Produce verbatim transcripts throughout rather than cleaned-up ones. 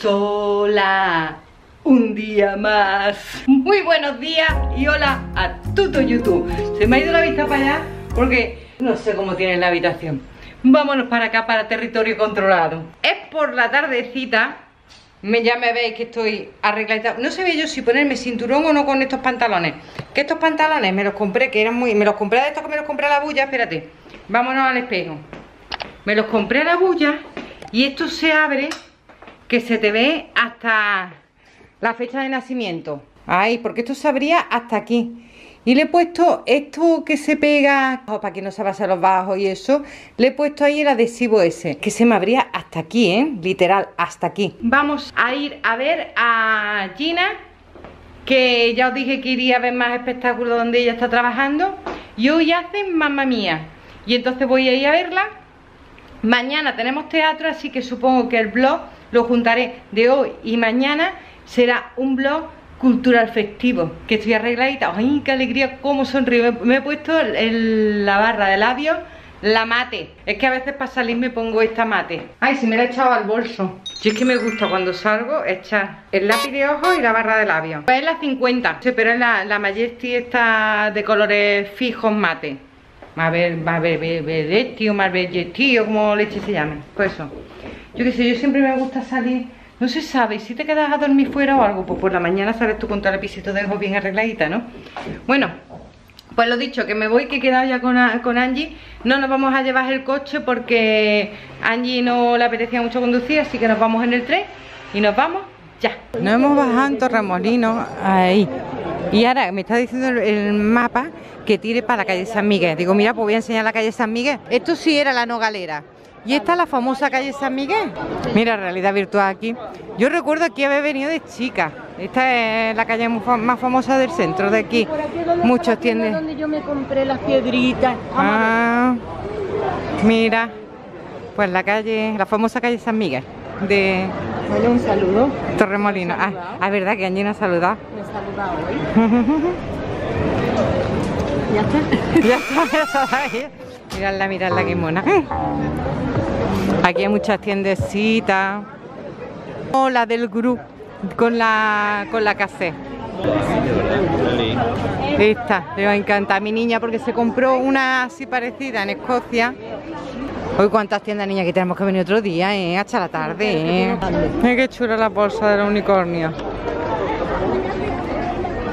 sola un día más. Muy buenos días y hola a todo YouTube. Se me ha ido la vista para allá porque no sé cómo tienen la habitación. Vámonos para acá, para territorio controlado. Es por la tardecita. Me, ya me veis que estoy arreglada. No sabía yo si ponerme cinturón o no con estos pantalones. Que estos pantalones me los compré, que eran muy... Me los compré de estos que me los compré a la bulla. Espérate, vámonos al espejo. Me los compré a la bulla y esto se abre, que se te ve hasta la fecha de nacimiento. Ay, porque esto se abría hasta aquí. Y le he puesto esto que se pega, oh, para que no se pasen los bajos y eso. Le he puesto ahí el adhesivo ese, que se me abría hasta aquí, ¿eh? Literal, hasta aquí. Vamos a ir a ver a Gina, que ya os dije que iría a ver más espectáculos donde ella está trabajando. Y hoy hacen Mamma Mia. Y entonces voy a ir a verla. Mañana tenemos teatro, así que supongo que el vlog lo juntaré de hoy y mañana. Será un vlog cultural festivo, que estoy arregladita. ¡Ay, qué alegría! Cómo sonrío. Me, me he puesto el, el, la barra de labios, la mate. Es que a veces para salir me pongo esta mate. ¡Ay, se me la he echado al bolso! Yo es que me gusta cuando salgo echar el lápiz de ojo y la barra de labios. Pues es la cincuenta, pero es la, la Majesty esta de colores fijos mate. A ver, a ver, Belletti o Marbelletti o como leche se llame. Pues eso. Yo qué sé, yo siempre me gusta salir... No se sabe, si te quedas a dormir fuera o algo, pues por la mañana sabes tú con todo el pisito de ojo bien arregladita, ¿no? Bueno, pues lo dicho, que me voy, que he quedado ya con, a, con Angie. No nos vamos a llevar el coche porque Angie no le apetecía mucho conducir, así que nos vamos en el tren y nos vamos ya. Nos hemos bajado en Torremolinos, ahí. Y ahora me está diciendo el mapa que tire para la calle San Miguel. Digo, mira, pues voy a enseñar la calle San Miguel. Esto sí era la Nogalera. Y esta es la famosa calle San Miguel. Mira, realidad virtual aquí. Yo recuerdo aquí haber venido de chica. Esta es la calle más famosa del centro de aquí. Muchos tiendas. Donde yo me compré las piedritas. Ah, mira, pues la calle, la famosa calle San Miguel de. Vale, un saludo. Torremolinos. Ah, es verdad que Angie ha saludado. Me ha saludado hoy. Ya está. Ya está. Miradla, miradla, qué mona. Aquí hay muchas tiendecitas. O la del grupo con la con la casé. Esta, le va a encantar a mi niña porque se compró una así parecida en Escocia. Hoy cuántas tiendas, niña, que tenemos que venir otro día, ¿eh? Hasta la tarde, ¿eh? Mira qué chula la bolsa de los unicornios.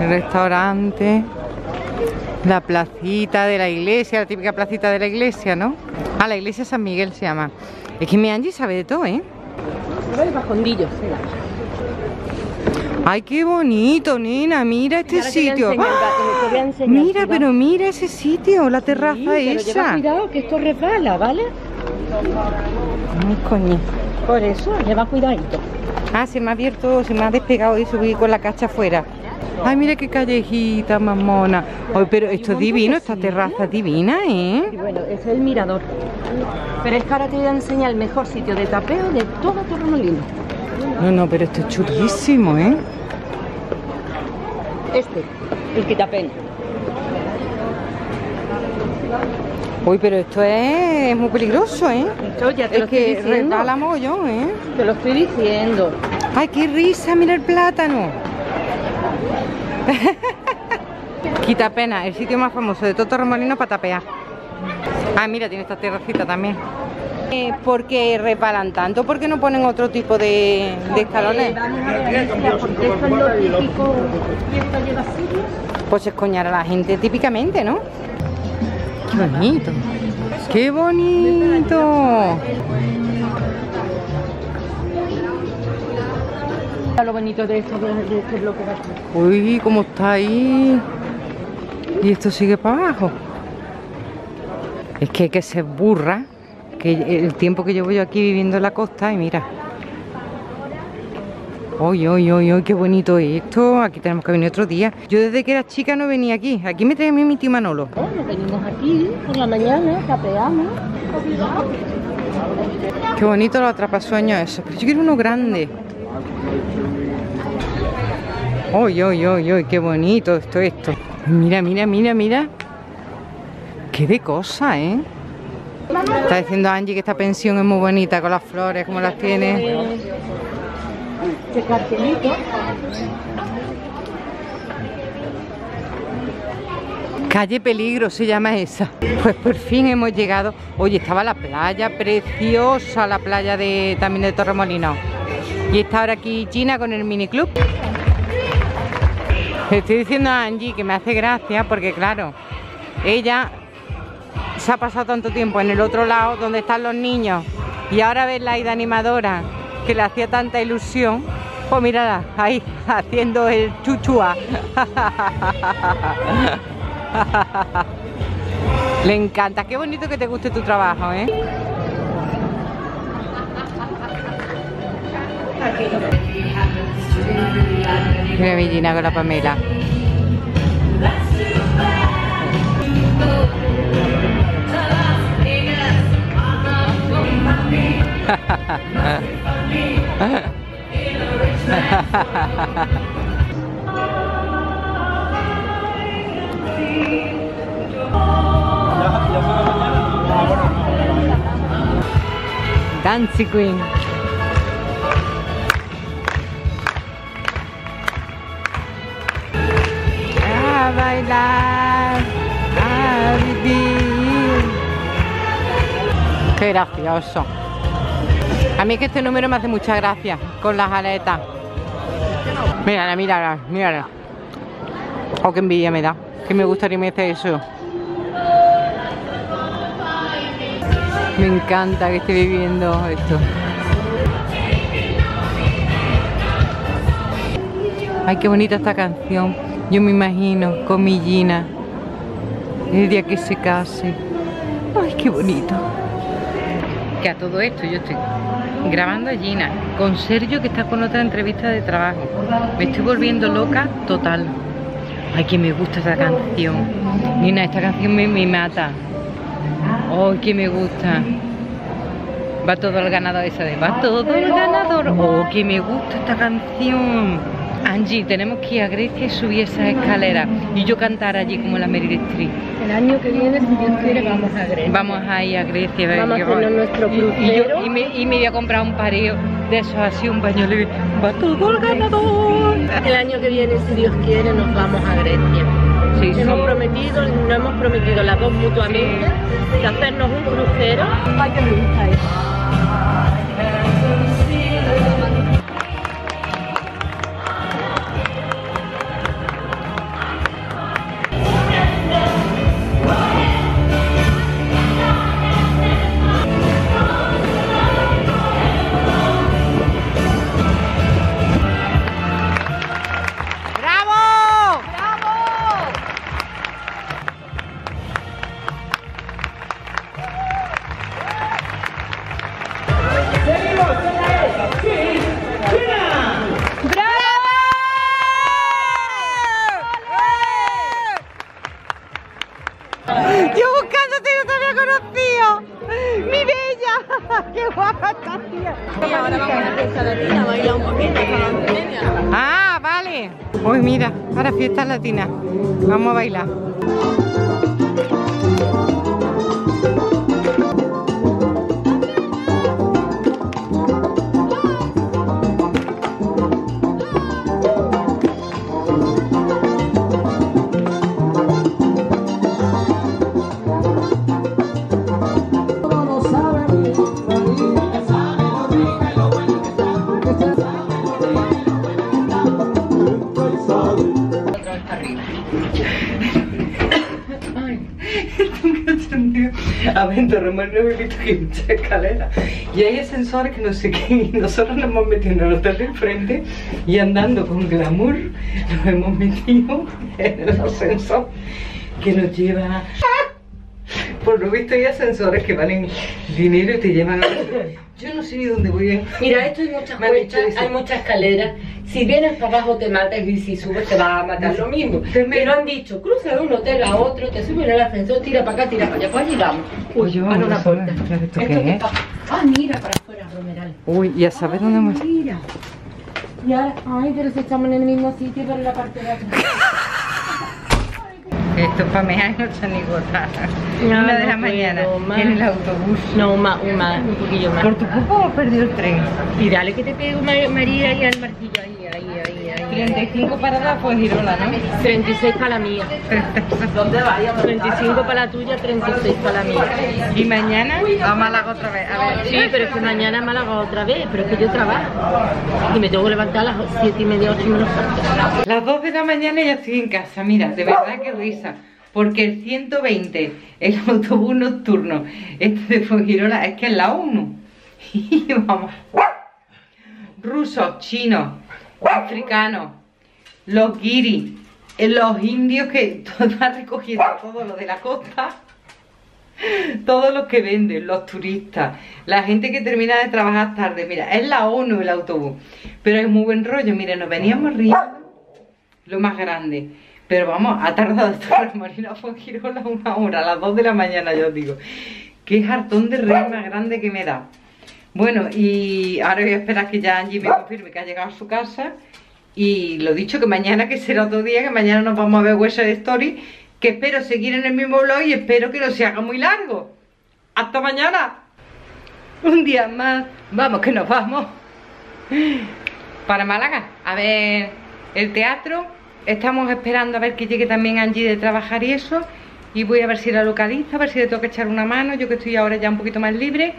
El restaurante. La placita de la iglesia, la típica placita de la iglesia, ¿no? Ah, la iglesia San Miguel se llama. Es que mi Angie sabe de todo, ¿eh? Ay, qué bonito, nena. Mira este sitio. Mira, pero mira ese sitio, la terraza esa. Cuidado que esto resbala, ¿vale? Ay, coño. Por eso, lleva cuidadito. Ah, se me ha abierto, se me ha despegado y subí con la cacha afuera. Ay, mira qué callejita más mona. Oh, pero esto es divino, esta terraza es divina, ¿eh? Y bueno, es el mirador. Pero es que ahora te voy a enseñar el mejor sitio de tapeo de todo Torremolinos. No, no, pero esto es chulísimo, ¿eh? Este, el que tapea. Uy, pero esto es muy peligroso, ¿eh? Esto ya te lo estoy diciendo. Es que resbala mogollón, ¿eh? Te lo estoy diciendo. Ay, qué risa, mira el plátano. Quita pena, el sitio más famoso de todo Torremolinos para tapear. Ah, mira, tiene esta terracita también. Eh, ¿Por qué reparan tanto? ¿Por qué no ponen otro tipo de, de escalones? Pues escoñar a la gente típicamente, ¿no? Qué bonito. Qué bonito. Lo bonito de esto, de este bloque de aquí. Uy, cómo está ahí. Y esto sigue para abajo. Es que hay que ser burra. Que el tiempo que llevo yo aquí viviendo en la costa, y mira. Uy, uy, uy, uy, qué bonito esto. Aquí tenemos que venir otro día. Yo desde que era chica no venía aquí. Aquí me traía mi tío Manolo. Bueno, venimos aquí por la mañana, tapeamos. Qué bonito los atrapasueños esos. Pero yo quiero uno grande. ¡Uy, uy, uy, uy! ¡Qué bonito esto, esto! Mira, mira, mira, mira. ¡Qué de cosa, eh! Está diciendo Angie que esta pensión es muy bonita con las flores, como las tiene. este cartelito. Calle Peligro se llama esa. Pues por fin hemos llegado. Oye, estaba la playa preciosa, la playa de también de Torremolinos. Y está ahora aquí Gina con el miniclub. Le estoy diciendo a Angie que me hace gracia porque, claro, ella se ha pasado tanto tiempo en el otro lado donde están los niños y ahora ver la ida animadora que le hacía tanta ilusión. Pues mírala, ahí, haciendo el chuchua. Le encanta, qué bonito que te guste tu trabajo, ¿eh? Mira mi Gina con la Pamela. Dancing Queen. A bailar, a vivir. Qué gracioso. A mí es que este número me hace mucha gracia con las aletas. Mírala, mírala, mírala. Oh, qué envidia me da. Que me gustaría me hacer eso. Me encanta que esté viviendo esto. Ay, qué bonita esta canción. Yo me imagino con mi Gina el día que se case. Ay, qué bonito. Que a todo esto yo estoy grabando a Gina con Sergio, que está con otra entrevista de trabajo. Me estoy volviendo loca total. Ay, que me gusta esta canción. Nina, esta canción me, me mata. ¡Oh, que me gusta! Va todo el ganador esa de... ¡Va todo el ganador! ¡Oh, que me gusta esta canción! Angie, tenemos que ir a Grecia y subir esas escaleras. Y yo cantar allí como la Meryl Streep. El año que viene, si Dios quiere, vamos a Grecia. Vamos a ir a Grecia. Vamos a hacer nuestro crucero. Y, y, me, y me voy a comprar un pareo de esos así, un pañuelo. ¡Va todo el ganador! El año que viene, si Dios quiere, nos vamos a Grecia. Sí, sí. Hemos prometido, nos hemos prometido las dos mutuamente de hacernos un crucero. Ay, que me gusta eso. Uy, mira, ahora fiesta latina. Vamos a bailar. A ver, en Torremolinos hemos visto que hay muchas escaleras y hay ascensores que no sé qué, y nosotros nos hemos metido en el hotel de enfrente y andando con glamour nos hemos metido en el ascensor que nos lleva. Por lo visto hay ascensores que valen dinero y te llevan a... Yo no sé ni dónde voy a... Mira, esto hay muchas cuestas, hay muchas escaleras. Si vienes para abajo te matas y si subes te vas a matar lo mismo. Pero han dicho, cruza de un hotel a otro, te suben al ascensor, tira para acá, tira para allá. Pues llegamos. Uy, yo vamos a ver esto que es. Ah, mira, para afuera, Romeral. Uy, ya sabes dónde hemos... Mira. Y ahora, ay, pero si estamos en el mismo sitio, pero en la parte de atrás. Esto para mí hay ocho ni gotas. Una no de la mañana más. En el autobús. No, más, un, más, un poquillo más. Por tu culpa hemos perdido el tren. Y dale que te pego, María, y al martillo ahí, ahí, ahí, ahí. treinta y cinco para la Fuengirola, ¿no? treinta y seis para la mía. ¿Dónde vas? treinta y cinco para la tuya, treinta y seis para la mía. ¿Y mañana a Málaga otra vez? A ver. Sí, pero es que mañana a Málaga otra vez, pero es que yo trabajo. Y me tengo que levantar a las siete y media, ocho menos cuarto. Las dos de la mañana ya estoy en casa, mira, de verdad que risa. Porque el ciento veinte, el autobús nocturno, este de Fuengirola, es que es la uno. Y vamos. Rusos, chinos, africanos, los guiris, los indios que están recogiendo todo lo de la costa. Todos los que venden, los turistas, la gente que termina de trabajar tarde. Mira, es la ONU el autobús, pero es muy buen rollo. Mire, nos veníamos riendo, lo más grande. Pero vamos, ha tardado Torremolinos a Fuengirola una hora, a las dos de la mañana, yo os digo. Qué hartón de rey más grande que me da. Bueno, y ahora voy a esperar que ya Angie me confirme que ha llegado a su casa. Y lo dicho, que mañana, que será otro día, que mañana nos vamos a ver West Side Story, que espero seguir en el mismo vlog y espero que no se haga muy largo. ¡Hasta mañana! Un día más. Vamos, que nos vamos para Málaga a ver el teatro. Estamos esperando a ver que llegue también Angie de trabajar y eso. Y voy a ver si la localiza, a ver si le tengo que echar una mano, yo que estoy ahora ya un poquito más libre.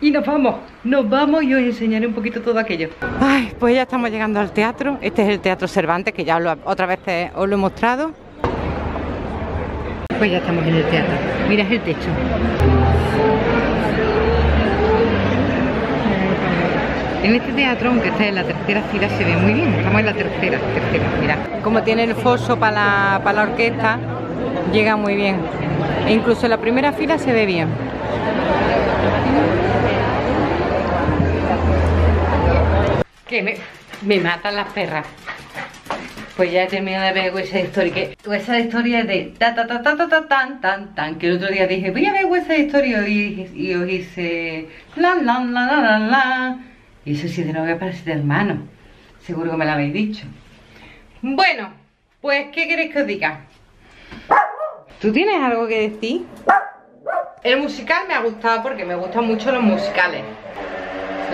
Y nos vamos, nos vamos y os enseñaré un poquito todo aquello. Ay, pues ya estamos llegando al teatro. Este es el Teatro Cervantes, que ya lo, otra vez te, os lo he mostrado. Pues ya estamos en el teatro. Mira el techo. En este teatro, aunque está en la tercera fila, se ve muy bien. Estamos en la tercera, tercera, mira. Como tiene el foso para la, pa la orquesta, llega muy bien. E incluso en la primera fila se ve bien. Que me, me matan las perras. Pues ya he terminado de ver West Side Story, que West Side Story es de ta ta ta ta ta ta tan tan tan, que el otro día dije voy a ver West Side Story y, y, y os hice la la la la la la. Y eso sí, de novia para siete hermanos, seguro que me lo habéis dicho. Bueno, pues ¿qué queréis que os diga? ¿Tú tienes algo que decir? El musical me ha gustado porque me gustan mucho los musicales.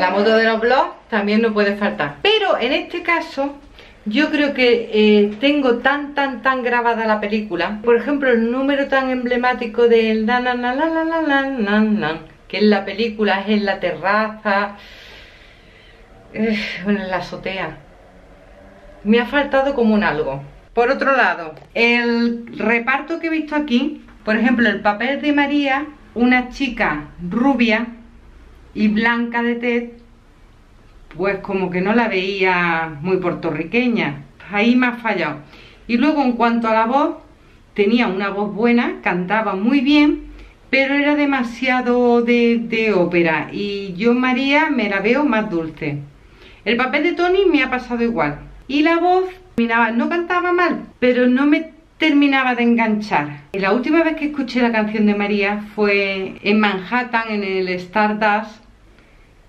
La moto de los blogs también no puede faltar. Pero en este caso, yo creo que eh, tengo tan, tan, tan grabada la película. Por ejemplo, el número tan emblemático del na, na, na, na, na, na, na, na, na, que en la película es en la terraza, eh, en la azotea. Me ha faltado como un algo. Por otro lado, el reparto que he visto aquí, por ejemplo, el papel de María, una chica rubia y blanca de tez, pues como que no la veía muy puertorriqueña. Ahí me ha fallado. Y luego en cuanto a la voz, tenía una voz buena, cantaba muy bien, pero era demasiado de, de ópera. Y yo María me la veo más dulce. El papel de Tony me ha pasado igual. Y la voz, miraba, no cantaba mal, pero no me terminaba de enganchar. Y la última vez que escuché la canción de María fue en Manhattan, en el Stardust,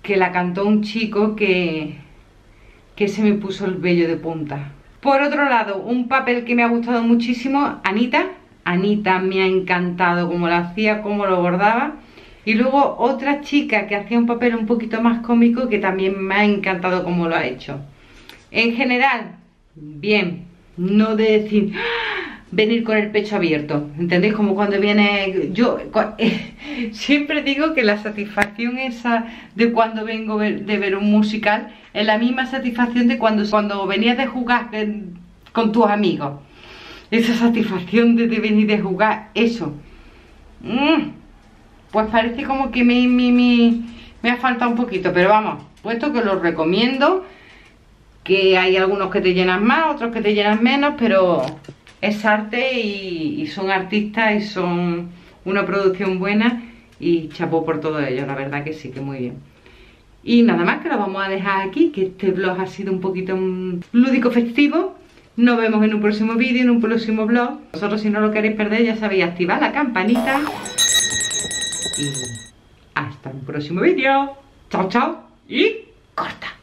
que la cantó un chico que, que se me puso el vello de punta. Por otro lado, un papel que me ha gustado muchísimo, Anita. Anita me ha encantado cómo la hacía, cómo lo bordaba. Y luego otra chica que hacía un papel un poquito más cómico, que también me ha encantado cómo lo ha hecho. En general, bien, no de decir... venir con el pecho abierto, ¿entendéis? Como cuando viene... yo eh, siempre digo que la satisfacción esa de cuando vengo ver, de ver un musical es la misma satisfacción de cuando, cuando venías de jugar de, con tus amigos. Esa satisfacción de, de venir de jugar, eso. Mm, pues parece como que me, me, me, me ha faltado un poquito, pero vamos, puesto que lo recomiendo, que hay algunos que te llenan más, otros que te llenan menos, pero... es arte y, y son artistas y son una producción buena y chapó por todo ello, la verdad que sí, que muy bien. Y nada más, que lo vamos a dejar aquí, que este vlog ha sido un poquito lúdico festivo. Nos vemos en un próximo vídeo, en un próximo vlog. Vosotros, si no lo queréis perder, ya sabéis, activad la campanita. Y hasta un próximo vídeo. Chao, chao y corta.